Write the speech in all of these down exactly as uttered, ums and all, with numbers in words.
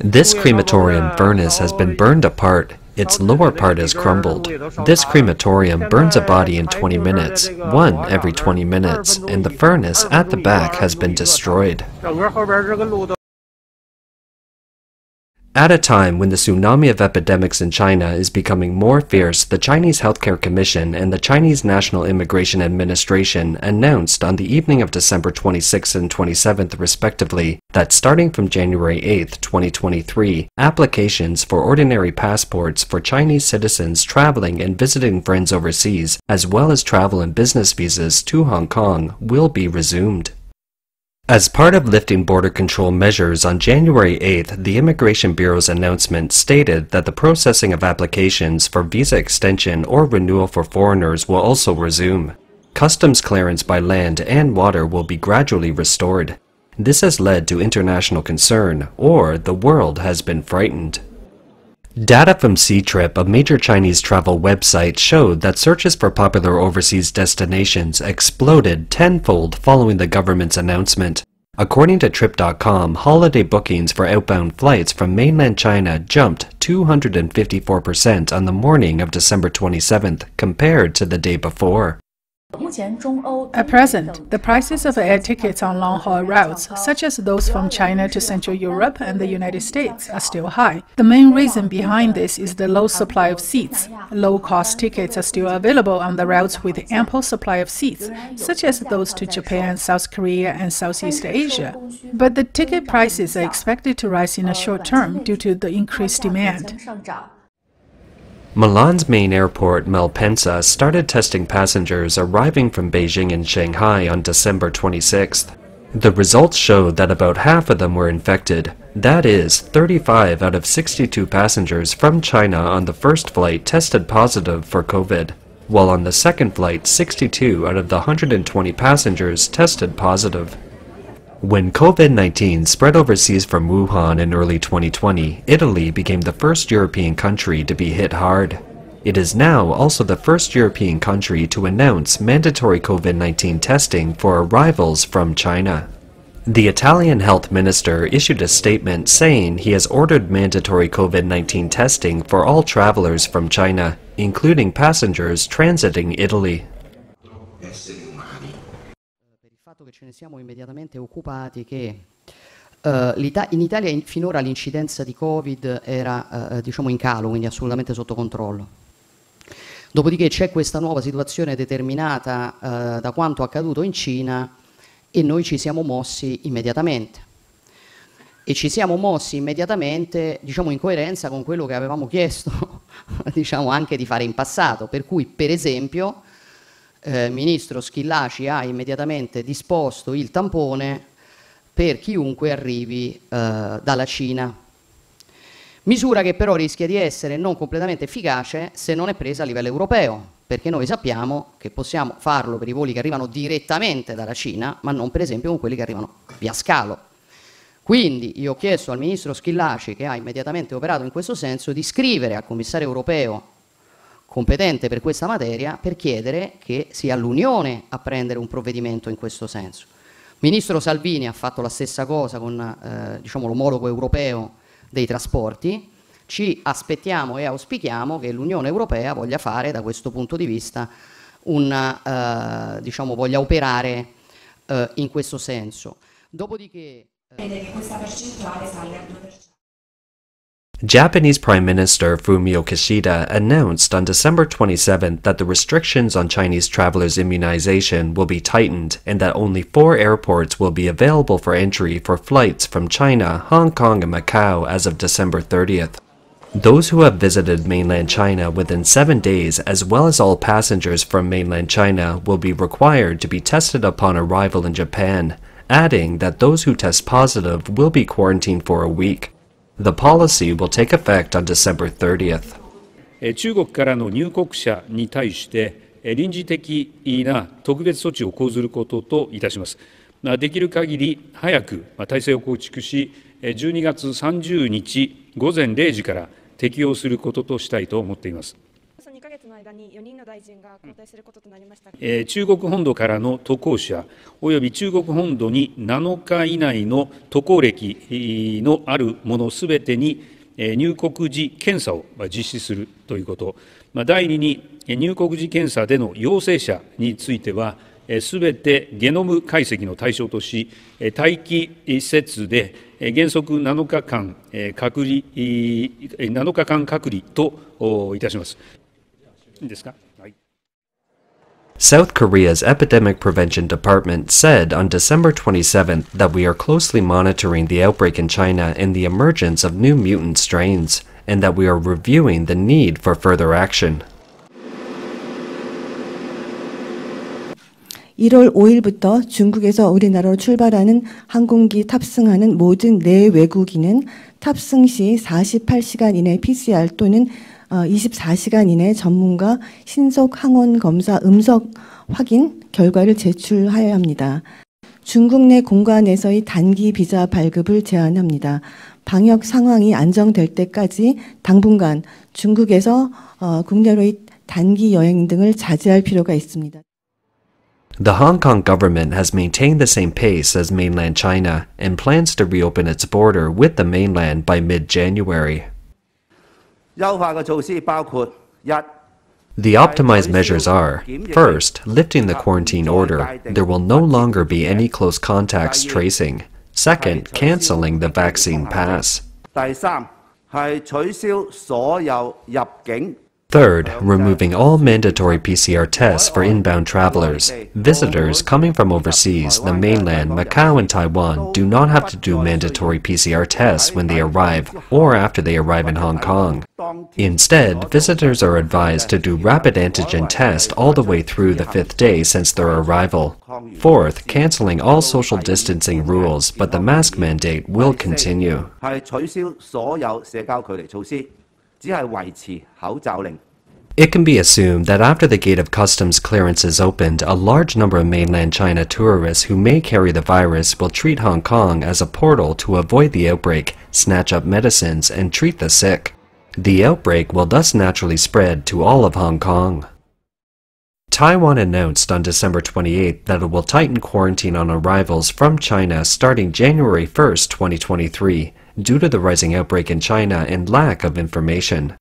This crematorium furnace has been burned apart. Its lower part is crumbled. This crematorium burns a body in twenty minutes, one every twenty minutes, and the furnace at the back has been destroyed. At a time when the tsunami of epidemics in China is becoming more fierce, the Chinese Healthcare Commission and the Chinese National Immigration Administration announced on the evening of December twenty-sixth and twenty-seventh respectively that starting from January eighth, twenty twenty-three, applications for ordinary passports for Chinese citizens traveling and visiting friends overseas, as well as travel and business visas to Hong Kong, will be resumed. As part of lifting border control measures on January eighth, the Immigration Bureau's announcement stated that the processing of applications for visa extension or renewal for foreigners will also resume. Customs clearance by land and water will be gradually restored. This has led to international concern, or the world has been frightened. Data from Ctrip, a major Chinese travel website, showed that searches for popular overseas destinations exploded tenfold following the government's announcement. According to Trip dot com, holiday bookings for outbound flights from mainland China jumped two hundred fifty-four percent on the morning of December twenty-seventh compared to the day before. At present, the prices of air tickets on long-haul routes, such as those from China to Central Europe and the United States, are still high. The main reason behind this is the low supply of seats. Low-cost tickets are still available on the routes with ample supply of seats, such as those to Japan, South Korea, and Southeast Asia. But the ticket prices are expected to rise in the short term due to the increased demand. Milan's main airport, Malpensa, started testing passengers arriving from Beijing and Shanghai on December twenty-sixth. The results showed that about half of them were infected. That is, thirty-five out of sixty-two passengers from China on the first flight tested positive for COVID, while on the second flight, sixty-two out of the one hundred twenty passengers tested positive. When COVID nineteen spread overseas from Wuhan in early twenty twenty, Italy became the first European country to be hit hard. It is now also the first European country to announce mandatory COVID nineteen testing for arrivals from China. The Italian health minister issued a statement saying he has ordered mandatory COVID nineteen testing for all travelers from China, including passengers transiting Italy. In Italia in, finora l'incidenza di Covid era eh, diciamo in calo, quindi assolutamente sotto controllo. Dopodiché c'è questa nuova situazione determinata eh, diciamo, a caduto in Cina e noi ci siamo mossi immediatamente e ci siamo mossi immediatamente, diciamo in coerenza con quello che avevamo chiesto diciamo anche di fare in passato, per cui per esempio Eh, Ministro Schillaci ha immediatamente disposto il tampone per chiunque arrivi eh, dalla Cina, misura che però rischia di essere non completamente efficace se non è presa a livello europeo, perché noi sappiamo che possiamo farlo per i voli che arrivano direttamente dalla Cina, ma non per esempio con quelli che arrivano via scalo. Quindi io ho chiesto al Ministro Schillaci, che ha immediatamente operato in questo senso, di scrivere al commissario europeo competente per questa materia per chiedere che sia l'Unione a prendere un provvedimento in questo senso. Il ministro Salvini ha fatto la stessa cosa con eh, diciamo, l'omologo europeo dei trasporti. Ci aspettiamo e auspichiamo che l'Unione Europea voglia fare da questo punto di vista una, eh, diciamo, voglia operare eh, in questo senso. Dopodiché eh... questa percentuale sale al due percento. Japanese Prime Minister Fumio Kishida announced on December twenty-seventh that the restrictions on Chinese travelers' immunization will be tightened and that only four airports will be available for entry for flights from China, Hong Kong, and Macau as of December thirtieth. Those who have visited mainland China within seven days, as well as all passengers from mainland China, will be required to be tested upon arrival in Japan, adding that those who test positive will be quarantined for a week. The policy will take effect on December thirtieth. 中国本土からの渡航者及び中国本土になのか以内の渡航歴のあるものすべてに入国時検査を実施するということ。だいにに入国時検査での陽性者についてはすべてゲノム解析の対象とし、待機施設で原則なのかかん隔離、なのかかん隔離といたします。いいですか？はい。South Korea's Epidemic Prevention Department said on December twenty-seventh that we are closely monitoring the outbreak in China and the emergence of new mutant strains, and that we are reviewing the need for further action. 일월 오일부터 중국에서 우리나라로 출발하는 항공기 탑승하는 모든 내외국인은 탑승 시 사십팔 시간 이내 피씨알 또는 이십사 시간 이내 전문가 신속 항원 검사 음성 확인 결과를 제출하여야 합니다. 중국 내 공관에서의 단기 비자 발급을 제한합니다. 방역 상황이 안정될 때까지 당분간 중국에서 국내로의 단기 여행 등을 자제할 필요가 있습니다. The Hong Kong government has maintained the same pace as mainland China and plans to reopen its border with the mainland by mid-January. The optimized measures are, first, lifting the quarantine order. There will no longer be any close contacts tracing. Second, cancelling the vaccine pass. Third, removing all mandatory P C R tests for inbound travelers. Visitors coming from overseas, the mainland, Macau and Taiwan, do not have to do mandatory P C R tests when they arrive or after they arrive in Hong Kong. Instead, visitors are advised to do rapid antigen tests all the way through the fifth day since their arrival. Fourth, cancelling all social distancing rules, but the mask mandate will continue. It can be assumed that after the gate of customs clearance is opened, a large number of mainland China tourists who may carry the virus will treat Hong Kong as a portal to avoid the outbreak, snatch up medicines, and treat the sick. The outbreak will thus naturally spread to all of Hong Kong. Taiwan announced on December twenty-eighth that it will tighten quarantine on arrivals from China starting January first, twenty twenty-three. Due to the rising outbreak in China and lack of information.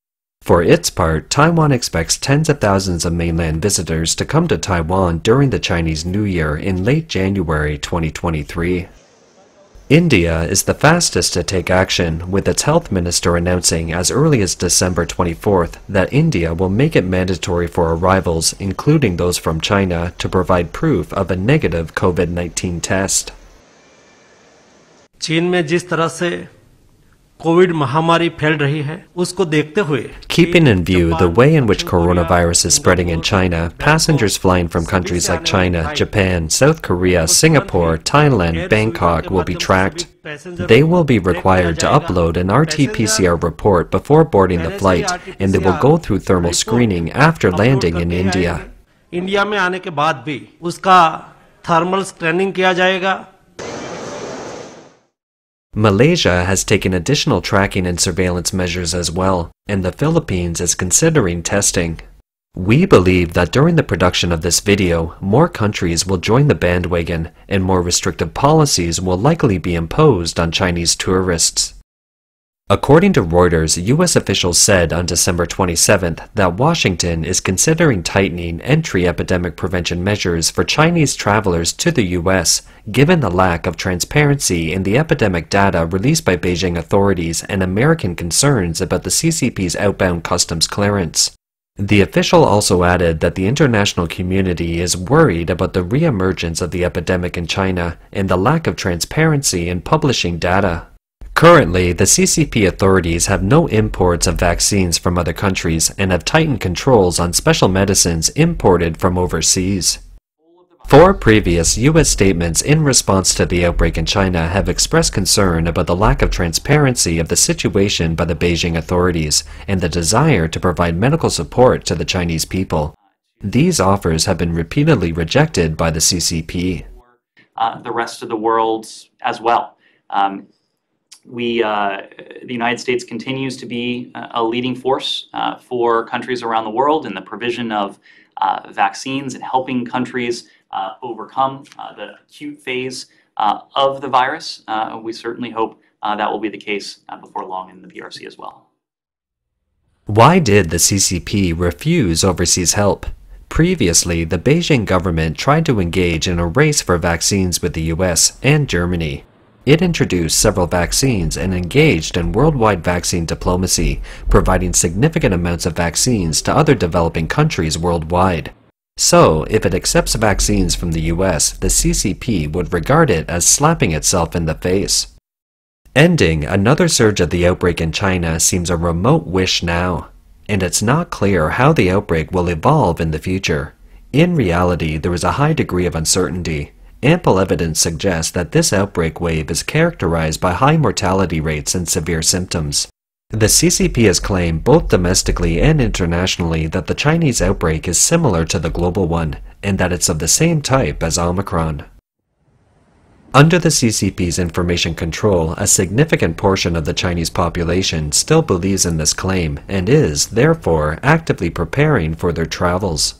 For its part, Taiwan expects tens of thousands of mainland visitors to come to Taiwan during the Chinese New Year in late January twenty twenty-three. India is the fastest to take action, with its health minister announcing as early as December twenty-fourth that India will make it mandatory for arrivals, including those from China, to provide proof of a negative COVID nineteen test. Keeping in view the way in which coronavirus is spreading in China, passengers flying from countries like China, Japan, South Korea, Singapore, Thailand, Bangkok will be tracked. They will be required to upload an R T P C R report before boarding the flight, and they will go through thermal screening after landing in India. Malaysia has taken additional tracking and surveillance measures as well, and the Philippines is considering testing. We believe that during the production of this video, more countries will join the bandwagon, and more restrictive policies will likely be imposed on Chinese tourists. According to Reuters, U S officials said on December twenty-seventh that Washington is considering tightening entry epidemic prevention measures for Chinese travelers to the U S, given the lack of transparency in the epidemic data released by Beijing authorities and American concerns about the C C P's outbound customs clearance. The official also added that the international community is worried about the re-emergence of the epidemic in China and the lack of transparency in publishing data. Currently, the C C P authorities have no imports of vaccines from other countries and have tightened controls on special medicines imported from overseas. Four previous U S statements in response to the outbreak in China have expressed concern about the lack of transparency of the situation by the Beijing authorities and the desire to provide medical support to the Chinese people. These offers have been repeatedly rejected by the C C P. Uh, the rest of the world as well. Um, We, uh, the United States continues to be a leading force uh, for countries around the world in the provision of uh, vaccines and helping countries uh, overcome uh, the acute phase uh, of the virus. Uh, we certainly hope uh, that will be the case uh, before long in the P R C as well. Why did the C C P refuse overseas help? Previously, the Beijing government tried to engage in a race for vaccines with the U S and Germany. It introduced several vaccines and engaged in worldwide vaccine diplomacy, providing significant amounts of vaccines to other developing countries worldwide. So, if it accepts vaccines from the U S, the C C P would regard it as slapping itself in the face. Ending another surge of the outbreak in China seems a remote wish now, and it's not clear how the outbreak will evolve in the future. In reality, there is a high degree of uncertainty. Ample evidence suggests that this outbreak wave is characterized by high mortality rates and severe symptoms. The C C P has claimed both domestically and internationally that the Chinese outbreak is similar to the global one, and that it's of the same type as Omicron. Under the C C P's information control, a significant portion of the Chinese population still believes in this claim and is, therefore, actively preparing for their travels.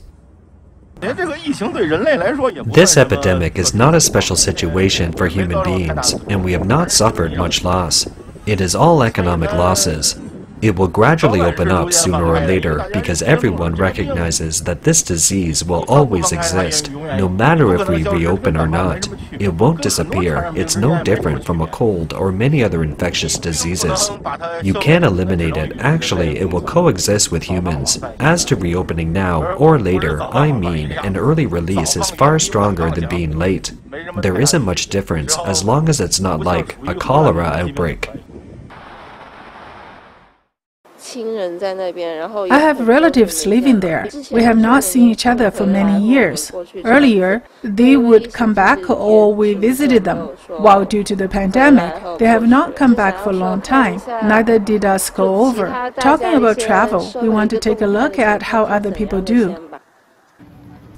This epidemic is not a special situation for human beings, and we have not suffered much loss. It is all economic losses. It will gradually open up sooner or later because everyone recognizes that this disease will always exist, no matter if we reopen or not. It won't disappear. It's no different from a cold or many other infectious diseases. You can't eliminate it. Actually, it will coexist with humans. As to reopening now or later, I mean, an early release is far stronger than being late. There isn't much difference as long as it's not like a cholera outbreak. I have relatives living there. We have not seen each other for many years. Earlier, they would come back or we visited them. While due to the pandemic, they have not come back for a long time. Neither did us go over. Talking about travel, we want to take a look at how other people do.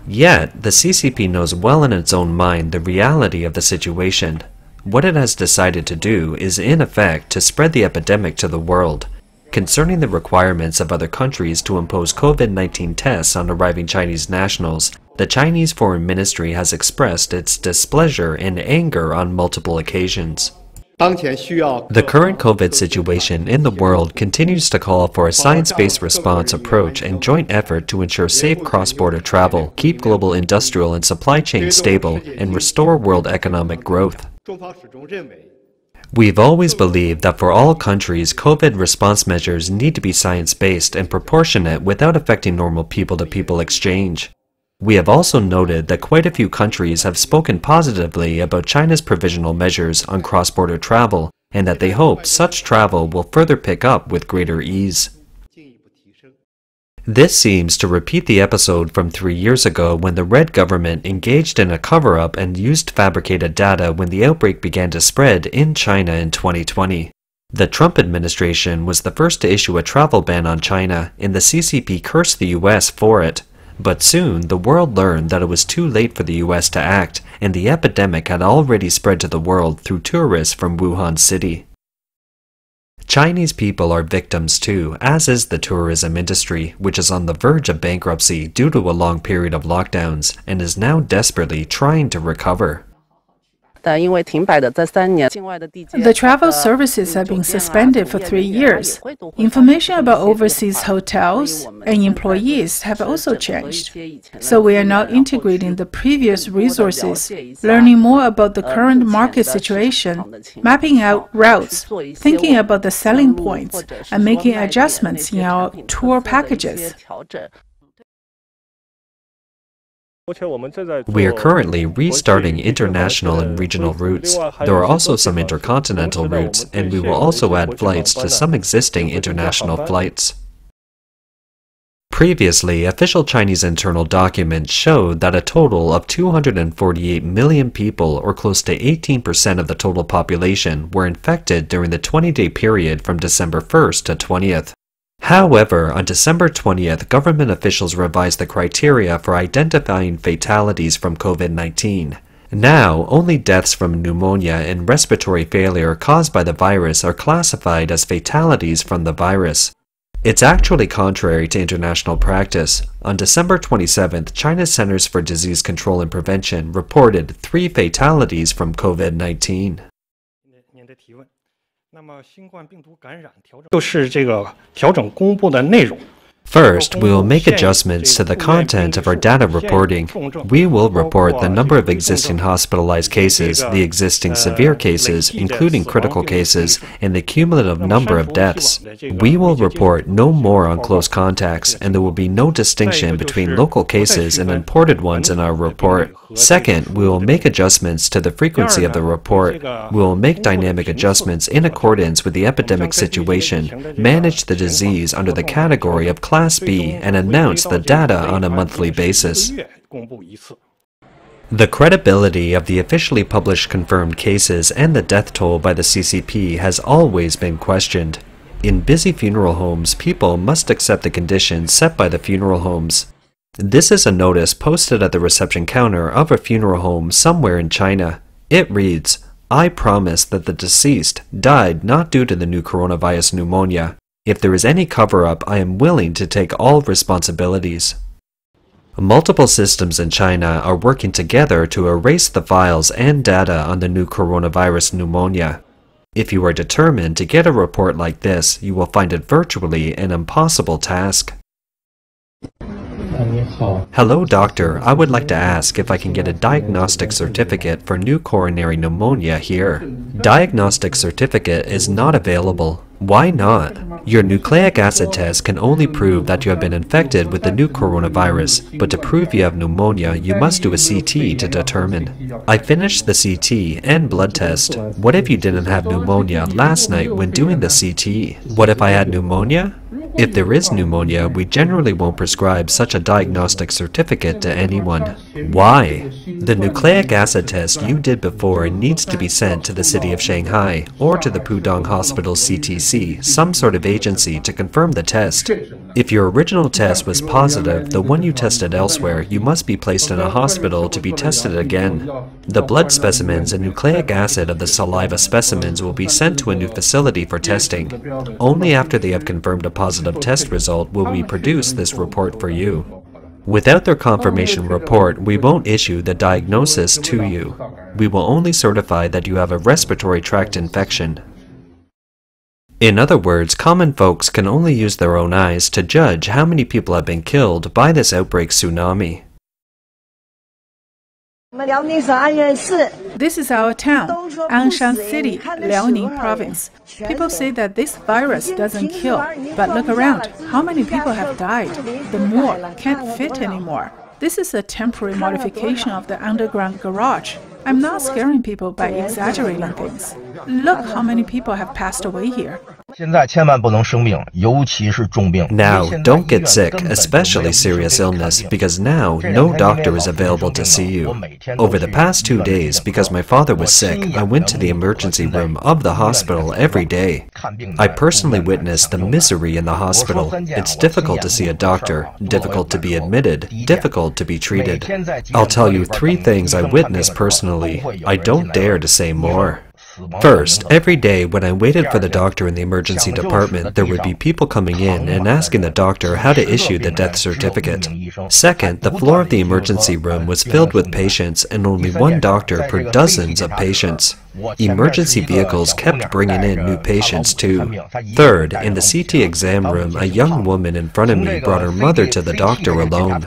Yet, the C C P knows well in its own mind the reality of the situation. What it has decided to do is, in effect, to spread the epidemic to the world. Concerning the requirements of other countries to impose COVID nineteen tests on arriving Chinese nationals, the Chinese Foreign Ministry has expressed its displeasure and anger on multiple occasions. The current COVID situation in the world continues to call for a science-based response approach and joint effort to ensure safe cross-border travel, keep global industrial and supply chains stable, and restore world economic growth. We've always believed that for all countries, COVID response measures need to be science-based and proportionate without affecting normal people-to-people exchange. We have also noted that quite a few countries have spoken positively about China's provisional measures on cross-border travel and that they hope such travel will further pick up with greater ease. This seems to repeat the episode from three years ago when the Red government engaged in a cover-up and used fabricated data when the outbreak began to spread in China in twenty twenty. The Trump administration was the first to issue a travel ban on China, and the C C P cursed the U S for it. But soon, the world learned that it was too late for the U S to act, and the epidemic had already spread to the world through tourists from Wuhan City. Chinese people are victims too, as is the tourism industry, which is on the verge of bankruptcy due to a long period of lockdowns and is now desperately trying to recover. The travel services have been suspended for three years. Information about overseas hotels and employees have also changed. So we are now integrating the previous resources, learning more about the current market situation, mapping out routes, thinking about the selling points, and making adjustments in our tour packages. We are currently restarting international and regional routes. There are also some intercontinental routes, and we will also add flights to some existing international flights. Previously, official Chinese internal documents showed that a total of two hundred forty-eight million people, or close to eighteen percent of the total population, were infected during the twenty-day period from December first to twentieth. However, on December twentieth, government officials revised the criteria for identifying fatalities from COVID nineteen. Now, only deaths from pneumonia and respiratory failure caused by the virus are classified as fatalities from the virus. It's actually contrary to international practice. On December twenty-seventh, China's Centers for Disease Control and Prevention reported three fatalities from COVID nineteen. 就是这个调整公布的内容。First, we will make adjustments to the content of our data reporting. We will report the number of existing hospitalized cases, the existing severe cases, including critical cases, and the cumulative number of deaths. We will report no more on close contacts, and there will be no distinction between local cases and imported ones in our report. Second, we will make adjustments to the frequency of the report. We will make dynamic adjustments in accordance with the epidemic situation, manage the disease under the category of Class B, and announce the data on a monthly basis. The credibility of the officially published confirmed cases and the death toll by the C C P has always been questioned. In busy funeral homes, people must accept the conditions set by the funeral homes. This is a notice posted at the reception counter of a funeral home somewhere in China. It reads, "I promise that the deceased died not due to the new coronavirus pneumonia. If there is any cover-up, I am willing to take all responsibilities." Multiple systems in China are working together to erase the files and data on the new coronavirus pneumonia. If you are determined to get a report like this, you will find it virtually an impossible task. Hello, doctor. I would like to ask if I can get a diagnostic certificate for new coronary pneumonia here. Diagnostic certificate is not available. Why not? Your nucleic acid test can only prove that you have been infected with the new coronavirus, but to prove you have pneumonia, you must do a C T to determine. I finished the C T and blood test. What if you didn't have pneumonia last night when doing the C T? What if I had pneumonia? If there is pneumonia, we generally won't prescribe such a diagnostic certificate to anyone. Why? The nucleic acid test you did before needs to be sent to the city of Shanghai or to the Pudong Hospital C T C, some sort of agency, to confirm the test. If your original test was positive, the one you tested elsewhere, you must be placed in a hospital to be tested again. The blood specimens and nucleic acid of the saliva specimens will be sent to a new facility for testing. Only after they have confirmed a positive of test result will we produce this report for you. Without their confirmation report, we won't issue the diagnosis to you. We will only certify that you have a respiratory tract infection. In other words, common folks can only use their own eyes to judge how many people have been killed by this outbreak tsunami. This is our town, Anshan City, Liaoning Province. People say that this virus doesn't kill, but look around, how many people have died? The mall can't fit anymore. This is a temporary modification of the underground garage. I'm not scaring people by exaggerating things. Look how many people have passed away here. Now, don't get sick, especially serious illness, because now no doctor is available to see you. Over the past two days, because my father was sick, I went to the emergency room of the hospital every day. I personally witnessed the misery in the hospital. It's difficult to see a doctor, difficult to be admitted, difficult to be treated. I'll tell you three things I witnessed personally. I don't dare to say more. First, every day when I waited for the doctor in the emergency department, there would be people coming in and asking the doctor how to issue the death certificate. Second, the floor of the emergency room was filled with patients and only one doctor per dozens of patients. Emergency vehicles kept bringing in new patients too. Third, in the C T exam room, a young woman in front of me brought her mother to the doctor alone.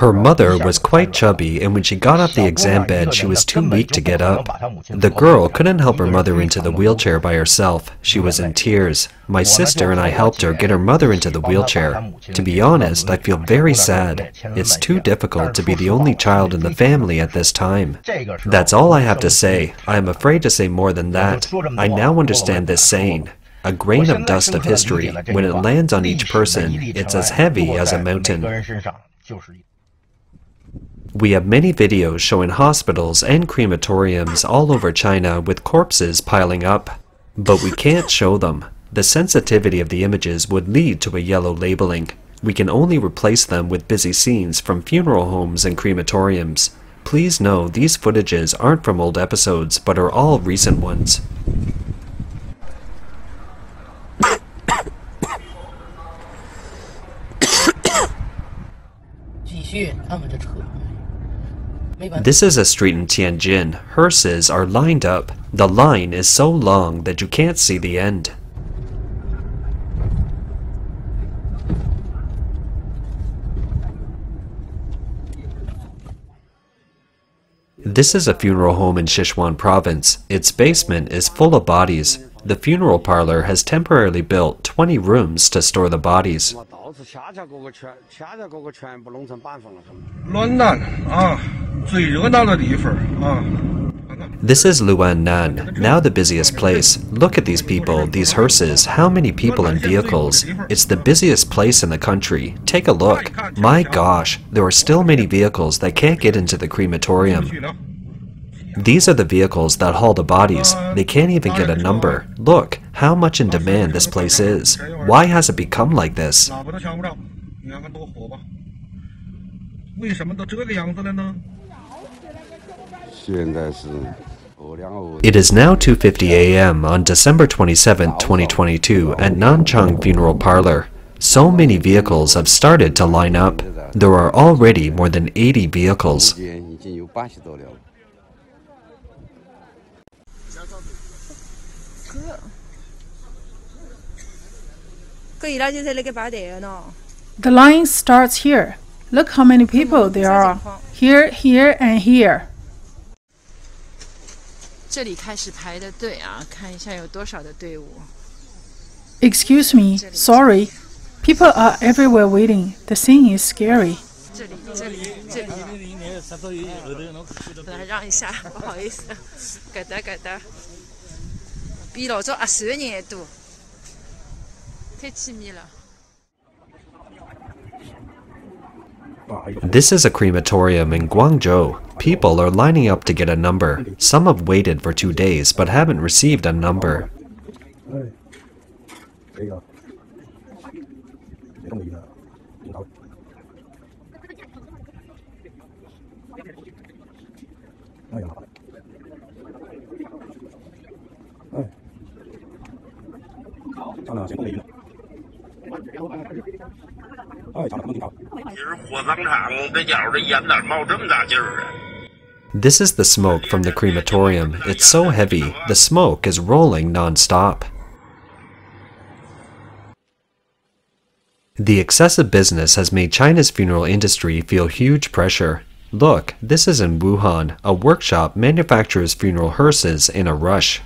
Her mother was quite chubby, and when she got off the exam bed, she was too weak to get up. The girl couldn't help her mother into the wheelchair by herself. She was in tears. My sister and I helped her get her mother into the wheelchair. To be honest, I feel very sad. It's too difficult to be the only child in the family at this time. That's all I have to say. I am afraid to say more than that. I now understand this saying, "A grain of dust of history, when it lands on each person, it's as heavy as a mountain." We have many videos showing hospitals and crematoriums all over China with corpses piling up, but we can't show them. The sensitivity of the images would lead to a yellow labeling. We can only replace them with busy scenes from funeral homes and crematoriums. Please know these footages aren't from old episodes, but are all recent ones. This is a street in Tianjin. Hearses are lined up. The line is so long that you can't see the end. This is a funeral home in Sichuan province. Its basement is full of bodies. The funeral parlor has temporarily built twenty rooms to store the bodies. This is Luannan, now the busiest place. Look at these people, these hearses, how many people in vehicles. It's the busiest place in the country. Take a look. My gosh, there are still many vehicles that can't get into the crematorium. These are the vehicles that haul the bodies. They can't even get a number. Look, how much in demand this place is. Why has it become like this? It is now two fifty a m on December twenty-seventh, twenty twenty-two at Nanchang Funeral Parlor. So many vehicles have started to line up. There are already more than eighty vehicles. The line starts here. Look how many people there are. Here, here, and here. Excuse me, sorry. People are everywhere waiting. The scene is scary. This is a crematorium in Guangzhou. People are lining up to get a number. Some have waited for two days but haven't received a number. This is the smoke from the crematorium. It's so heavy, the smoke is rolling non-stop. The excessive business has made China's funeral industry feel huge pressure. Look, this is in Wuhan. A workshop manufactures funeral hearses in a rush.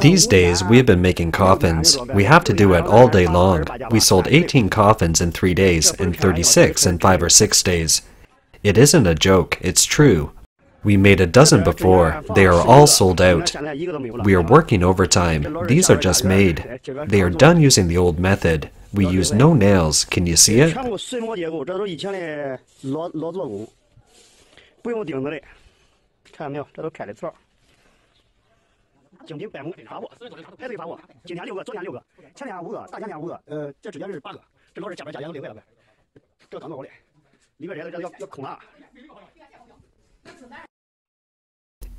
These days, we have been making coffins. We have to do it all day long. We sold eighteen coffins in three days and thirty-six in five or six days. It isn't a joke, it's true. We made a dozen before. They are all sold out. We are working overtime. These are just made. They are done using the old method. We use no nails. Can you see it?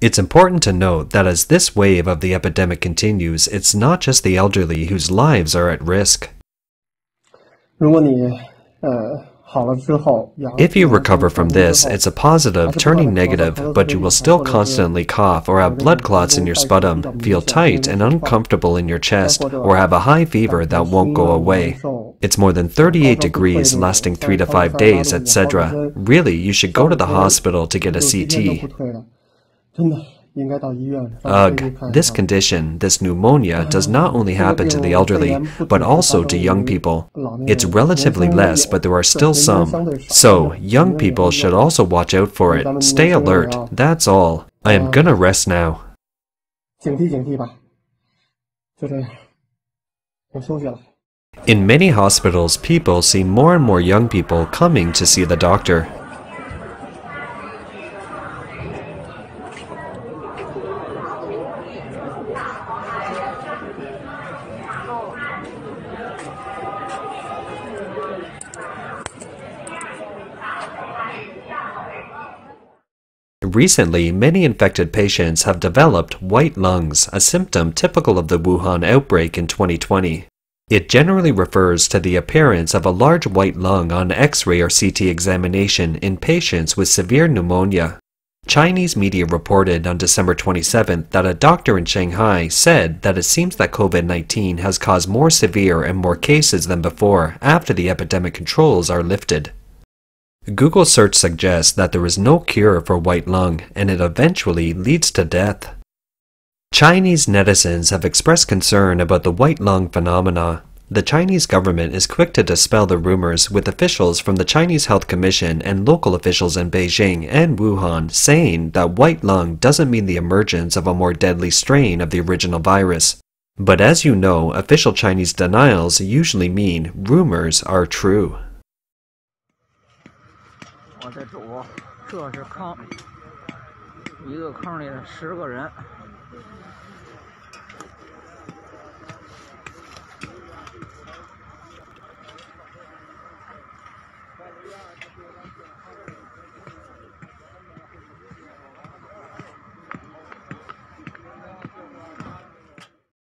It's important to note that as this wave of the epidemic continues, it's not just the elderly whose lives are at risk. If you recover from this, it's a positive turning negative, but you will still constantly cough or have blood clots in your sputum, feel tight and uncomfortable in your chest, or have a high fever that won't go away. It's more than thirty-eight degrees, lasting three to five days, et cetera. Really, you should go to the hospital to get a C T. Ugh, this condition, this pneumonia, does not only happen to the elderly, but also to young people. It's relatively less, but there are still some. So, young people should also watch out for it. Stay alert, that's all. I am gonna rest now. In many hospitals, people see more and more young people coming to see the doctor. Recently, many infected patients have developed white lungs, a symptom typical of the Wuhan outbreak in twenty twenty. It generally refers to the appearance of a large white lung on X-ray or C T examination in patients with severe pneumonia. Chinese media reported on December twenty-seventh that a doctor in Shanghai said that it seems that COVID nineteen has caused more severe and more cases than before after the epidemic controls are lifted. Google search suggests that there is no cure for white lung, and it eventually leads to death. Chinese netizens have expressed concern about the white lung phenomena. The Chinese government is quick to dispel the rumors, with officials from the Chinese Health Commission and local officials in Beijing and Wuhan saying that white lung doesn't mean the emergence of a more deadly strain of the original virus. But as you know, official Chinese denials usually mean rumors are true.